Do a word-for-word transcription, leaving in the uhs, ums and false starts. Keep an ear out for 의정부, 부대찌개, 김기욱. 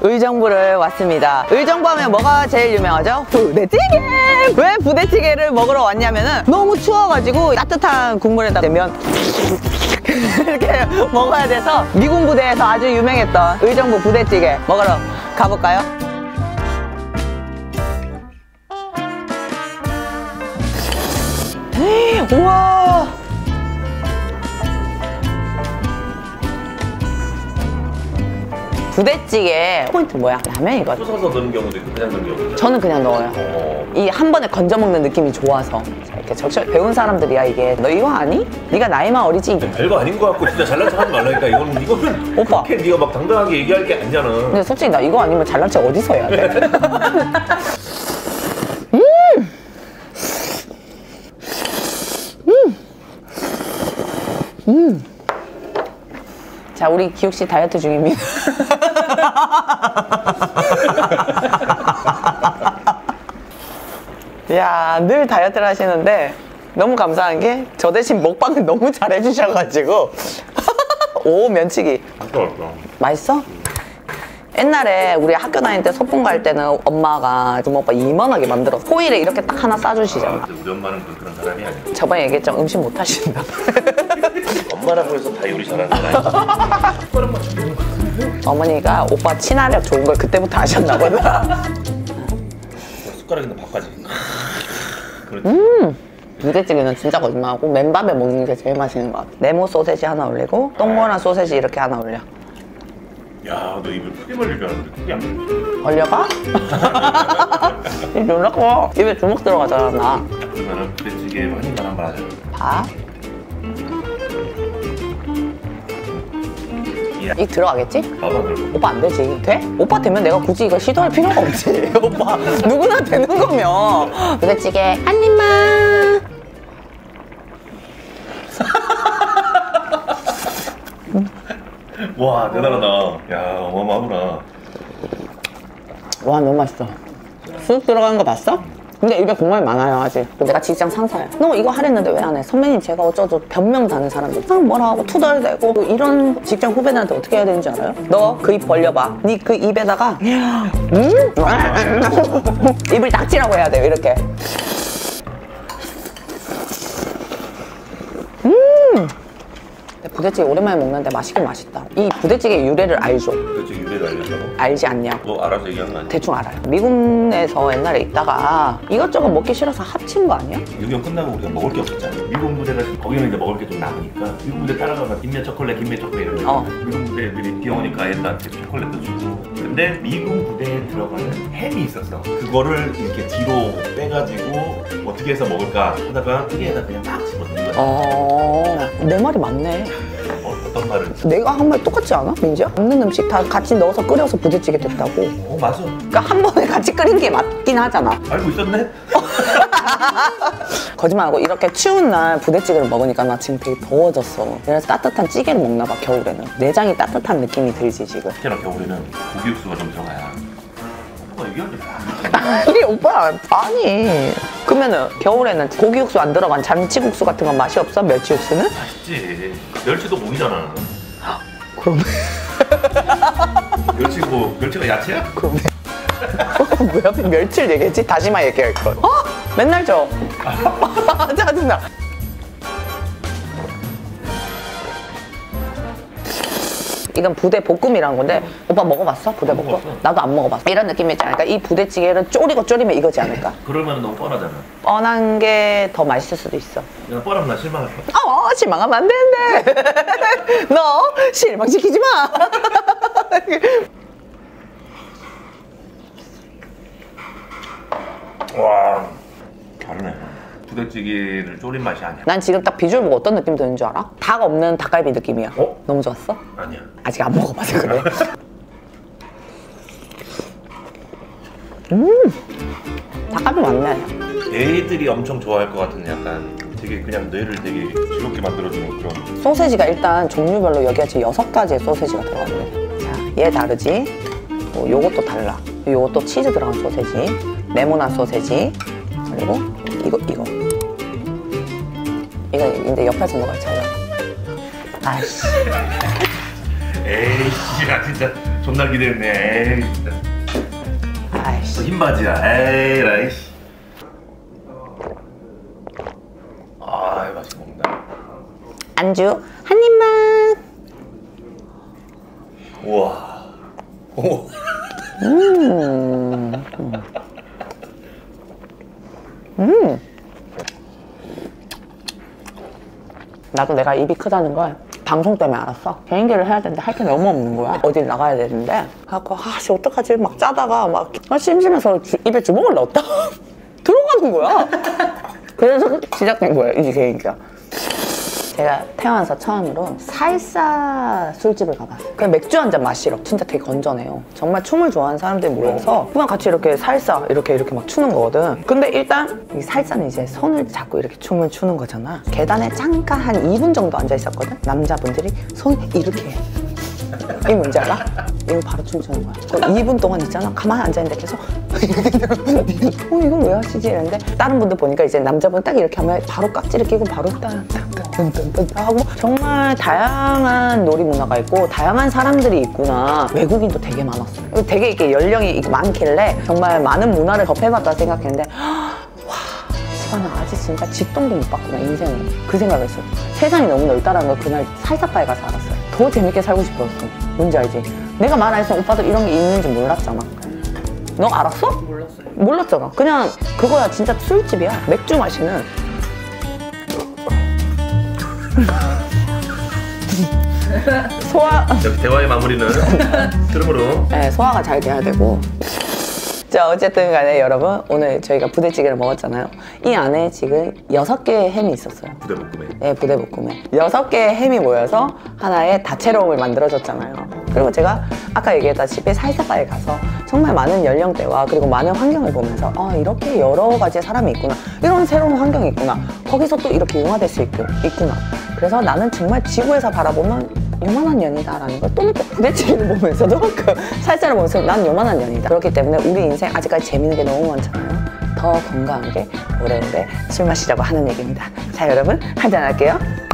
의정부를 왔습니다. 의정부 하면 뭐가 제일 유명하죠? 부대찌개! 왜 부대찌개를 먹으러 왔냐면은 너무 추워가지고 따뜻한 국물에다 내면 이렇게 먹어야 돼서 미군 부대에서 아주 유명했던 의정부 부대찌개 먹으러 가볼까요? 우와! 부대찌개 포인트 뭐야? 라면 이거 부숴서 넣는 경우도 있고 그냥 넣는 경우도 저는 그냥 넣어요. 어... 이 한 번에 건져 먹는 느낌이 좋아서 이렇게 적절히 배운 사람들이야 이게. 너 이거 아니? 네가 나이만 어리지? 별거 아닌 거 같고 진짜 잘난 척 하지 말라니까. 이거는 이거는 오빠 그렇게 네가 막 당당하게 얘기할 게 아니잖아. 근데 솔직히 나 이거 아니면 잘난 척 어디서 해야 돼? 음! 음! 음! 자, 우리 기욱 씨 다이어트 중입니다. 이야, 늘 다이어트를 하시는데 너무 감사한 게 저 대신 먹방을 너무 잘해주셔가지고. 오, 면치기 맛있어. 맛있어? 옛날에 우리 학교 다닐 때 소풍 갈 때는 엄마가 주먹밥 이만하게 만들어서 호일에 이렇게 딱 하나 싸주시잖아. 아, 우리 엄마는 그런 사람이 아니야. 저번에 얘기했죠. 음식 못 하신다. 엄마라고 해서 다 요리 잘하는 거야. 어머니가 오빠 친화력 좋은 걸 그때부터 아셨나 보다. 숟가락인데 밥까지. 음, 부대찌개는 진짜 거짓말하고 맨밥에 먹는 게 제일 맛있는 것 같아. 네모 소세지 하나 올리고 동그란 소세지 이렇게 하나 올려. 야, 너 입을 크게 벌리게 하는데 크게 안 벌려. 벌려봐? 입 졸라 커. 입에 주먹 들어가잖아, 나. 그러면 부대찌개 한입만 한번 하자. 봐. 입 들어가겠지? 아, 오빠 안 되지. 돼? 오빠 되면 내가 굳이 이거 시도할 필요가 없지. 오빠 누구나 되는 거면. 부대찌개 한 입만. 와, 대단하다. 야, 어마어마하구나. 와, 너무 맛있어. 쑥 들어가는 거 봤어? 근데 입에 국물이 많아요, 아직. 내가 직장 상사야. 너 이거 하랬는데 왜 안 해? 선배님 제가 어쩌죠? 변명 다는 사람들 항상 뭐라 하고 투덜대고 뭐 이런 직장 후배들한테 어떻게 해야 되는지 알아요? 너 그 입 벌려봐. 니 그 입에다가 음? 입을 낙지라고 해야 돼요, 이렇게. 음! 부대찌개 오랜만에 먹는데 맛있긴 맛있다. 이 부대찌개 유래를 알죠? 부대찌개 유래를 알려고? 알지 않냐? 뭐 알아서 얘기한 거 아니야? 대충 알아요. 미군에서 옛날에 있다가 이것저것 먹기 싫어서 합친 거 아니야? 유경 끝나고 우리가 먹을 게 없었잖아. 미군 부대가 거기는 이제 먹을 게 좀 남으니까 미군 부대 따라가서 김내 초콜릿, 김내 초콜릿 이런 거. 어. 미군 부대 애들이 뛰어오니까 애들한테 초콜릿도 주고. 근데 미군 부대에 들어가는 햄이 있었어. 그거를 이렇게 뒤로 빼가지고 어떻게 해서 먹을까 하다가 뜨개에다 그냥 막 집어넣는 거야. 어... 내 말이 맞네. 어떤 말을? 내가 한 말 똑같지 않아, 민지야? 없는 음식 다 같이 넣어서 끓여서 부대찌개 됐다고. 어, 맞아. 그러니까 한 번에 같이 끓인 게 맞긴 하잖아. 알고 있었네? 거짓말하고 이렇게 추운 날 부대찌개를 먹으니까 나 지금 되게 더워졌어. 그래서 따뜻한 찌개를 먹나 봐, 겨울에는. 내장이 따뜻한 느낌이 들지, 지금. 특히나 겨울에는 고기 육수가 좀 들어가야. 오빠 얘기할 때 아니, 오빠, 아니. 그러면은 겨울에는 고기 육수 안 들어간 잔치국수 같은 건 맛이 없어? 멸치 육수는? 맛있지. 멸치도 고기잖아. 그러네. 멸치고, 멸치가 야채야? 그러네. 왜 하필 멸치를 얘기했지? 다시마 얘기할 걸. 어? 맨날 줘. 짜증나. 이건 부대 볶음이라는 건데. 오빠 먹어봤어? 부대 볶음? 먹어봤어. 나도 안 먹어봤어. 이런 느낌이지 않을까? 이 부대찌개를 졸이고 졸이면 이거지 않을까? 그러면 너무 뻔하잖아. 뻔한 게 더 맛있을 수도 있어. 내가 뻔하면 나 실망할 거야. 어, 실망하면 안 되는데. 너 실망시키지 마. 와, 다르네. 부대찌개를 졸인 맛이 아니야. 난 지금 딱 비주얼 보고 어떤 느낌 드는 줄 알아? 닭 없는 닭갈비 느낌이야. 어? 너무 좋았어? 아니야. 아직 안 먹어봐서 그래. 음, 닭갈비 맞네. 애들이 엄청 좋아할 것 같은 약간 되게 그냥 뇌를 되게 즐겁게 만들어주는 그런. 소세지가 일단 종류별로 여기까지 여섯 가지의 소세지가 들어갔네. 자, 얘 다르지? 어, 요것도 달라. 요것도 치즈 들어간 소세지, 네모난 소세지, 그리고 이거 이거 이거 근데 옆에서 먹어야 잘 나와. 아이씨. 에이씨, 야 진짜 존나 기대했네. 에이 진짜. 아이씨. 흰 바지야. 에이 라이씨. 아, 맛있게 먹는다. 안주 한 입만. 우와. 오. 음. 음. 나도 내가 입이 크다는 걸 방송 때문에 알았어. 개인기를 해야 되는데 할 게 너무 없는 거야. 어디 나가야 되는데. 그래갖고 아씨 어떡하지 막 짜다가 막 심심해서 주, 입에 주먹을 넣었다. 들어가는 거야. 그래서 시작된 거야 이 개인기가. 제가 태어나서 처음으로 살사 술집을 가봤어요. 그냥 맥주 한 잔 마시러. 진짜 되게 건전해요. 정말 춤을 좋아하는 사람들이 모여서 그냥 같이 이렇게 살사 이렇게 이렇게 막 추는 거거든. 근데 일단 이 살사는 이제 손을 잡고 이렇게 춤을 추는 거잖아. 계단에 잠깐 한 이 분 정도 앉아 있었거든. 남자분들이 손 이렇게 해. 이 뭔지 알아? 이거 바로 춤추는 거야. 이 분 동안 있잖아. 가만히 앉아있는데 계속 어 이건 왜 하시지? 이랬는데 다른 분들 보니까 이제 남자분 딱 이렇게 하면 바로 깍지를 끼고 바로 딴딴딴딴 하고 정말 다양한 놀이 문화가 있고 다양한 사람들이 있구나. 외국인도 되게 많았어. 되게 이렇게 연령이 많길래 정말 많은 문화를 접해봤다 생각했는데 나 아직 진짜 집돈도 못 받구나 인생을. 그 생각을 했어. 세상이 너무 넓다라는 걸 그날 살사바에 가서 알았어요. 더 재밌게 살고 싶었어. 뭔지 알지? 내가 말 안 했으면 오빠도 이런 게 있는지 몰랐잖아. 너 알았어? 몰랐어요. 몰랐잖아. 그냥 그거야. 진짜 술집이야. 맥주 마시는. 소화. 대화의 마무리는 그러므로. 네, 소화가 잘 돼야 되고. 자, 어쨌든 간에 여러분 오늘 저희가 부대찌개를 먹었잖아요. 이 안에 지금 여섯 개의 햄이 있었어요. 부대볶음에? 네, 부대볶음에 여섯 개의 햄이 모여서 하나의 다채로움을 만들어줬잖아요. 그리고 제가 아까 얘기했다시피 살사바에 가서 정말 많은 연령대와 그리고 많은 환경을 보면서 아, 이렇게 여러 가지의 사람이 있구나. 이런 새로운 환경이 있구나. 거기서 또 이렇게 융화될 수 있구나. 그래서 나는 정말 지구에서 바라보면 요만한 연이다라는 걸 또 느꼈고 부대찌개를 보면서도 그 살사를 보면서 난 요만한 연이다. 그렇기 때문에 우리 인생 아직까지 재밌는 게 너무 많잖아요. 더 건강하게 오래오래 술 마시자고 하는 얘기입니다. 자, 여러분 한잔 할게요.